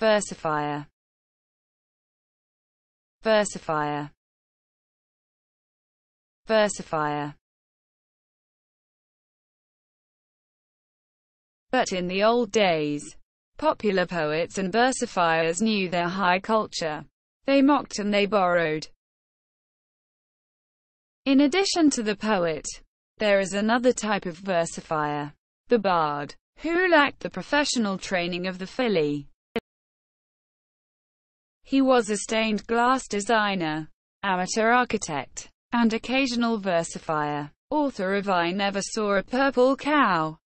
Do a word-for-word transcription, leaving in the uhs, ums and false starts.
versifier, versifier, versifier. But in the old days, popular poets and versifiers knew their high culture. They mocked and they borrowed. In addition to the poet, there is another type of versifier, the bard, who lacked the professional training of the filly. He was a stained glass designer, amateur architect, and occasional versifier, author of I Never Saw a Purple Cow.